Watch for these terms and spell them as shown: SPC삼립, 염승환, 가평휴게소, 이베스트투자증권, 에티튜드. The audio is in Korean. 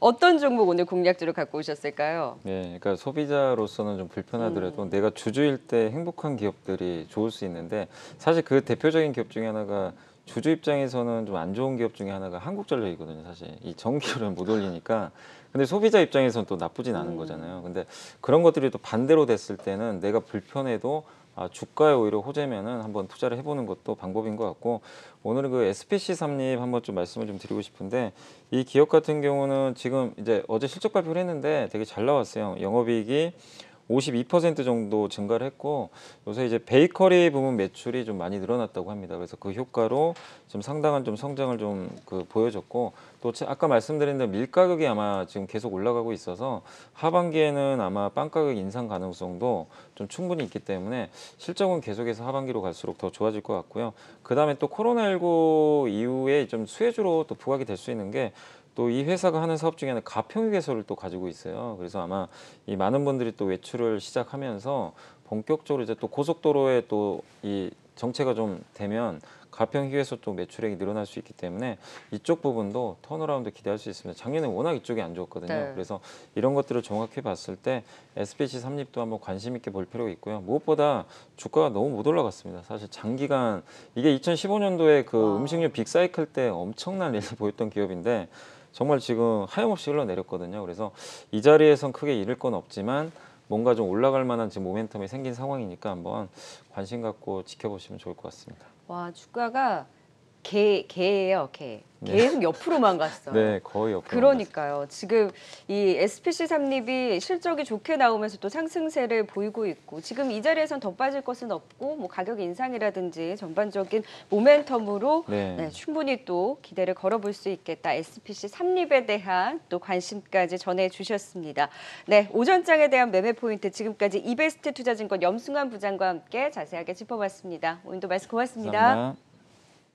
어떤 종목 오늘 공략주로 갖고 오셨을까요? 네, 그러니까 소비자로서는 좀 불편하더라도 내가 주주일 때 행복한 기업들이 좋을 수 있는데, 사실 그 대표적인 기업 중에 하나가 주주 입장에서는 좀 안 좋은 기업 중에 하나가 한국전력이거든요. 사실 이 전기료를 못 올리니까. 근데 소비자 입장에서는 또 나쁘진 않은 거잖아요. 근데 그런 것들이 또 반대로 됐을 때는 내가 불편해도 주가에 오히려 호재면은 한번 투자를 해보는 것도 방법인 것 같고, 오늘은 그 SPC삼립 한번 좀 말씀을 좀 드리고 싶은데, 이 기업 같은 경우는 지금 이제 어제 실적 발표를 했는데 되게 잘 나왔어요. 영업이익이 52% 정도 증가를 했고, 요새 이제 베이커리 부문 매출이 좀 많이 늘어났다고 합니다. 그래서 그 효과로 좀 상당한 좀 성장을 좀 보여줬고, 또 아까 말씀드린 대로 밀 가격이 아마 지금 계속 올라가고 있어서 하반기에는 아마 빵 가격 인상 가능성도 좀 충분히 있기 때문에 실적은 계속해서 하반기로 갈수록 더 좋아질 것 같고요. 그 다음에 또 코로나19 이후에 좀 수혜주로 또 부각이 될 수 있는 게, 또 이 회사가 하는 사업 중에 하나 가평휴게소를 또 가지고 있어요. 그래서 아마 이 많은 분들이 또 외출을 시작하면서 본격적으로 이제 또 고속도로에 또 이 정체가 좀 되면 가평휴게소 또 매출액이 늘어날 수 있기 때문에 이쪽 부분도 턴어라운드 기대할 수 있습니다. 작년에 워낙 이쪽이 안 좋았거든요. 네. 그래서 이런 것들을 정확히 봤을 때 SPC삼립도 한번 관심 있게 볼 필요가 있고요. 무엇보다 주가가 너무 못 올라갔습니다. 사실 장기간 이게 2015년도에 그 음식료 빅사이클 때 엄청난 일을 보였던 기업인데 정말 지금 하염없이 흘러내렸거든요. 그래서 이 자리에선 크게 잃을 건 없지만 뭔가 좀 올라갈 만한 지금 모멘텀이 생긴 상황이니까 한번 관심 갖고 지켜보시면 좋을 것 같습니다. 와, 주가가 개예요, 개. 네. 계속 옆으로만 갔어요. 네, 거의 옆으로. 그러니까요. 갔어요. 지금 이 SPC삼립이 실적이 좋게 나오면서 또 상승세를 보이고 있고, 지금 이 자리에선 더 빠질 것은 없고, 뭐 가격 인상이라든지 전반적인 모멘텀으로 네, 충분히 또 기대를 걸어볼 수 있겠다. SPC삼립에 대한 또 관심까지 전해주셨습니다. 네, 오전장에 대한 매매 포인트 지금까지 이베스트투자증권 염승환 부장과 함께 자세하게 짚어봤습니다. 오늘도 말씀 고맙습니다. 감사합니다.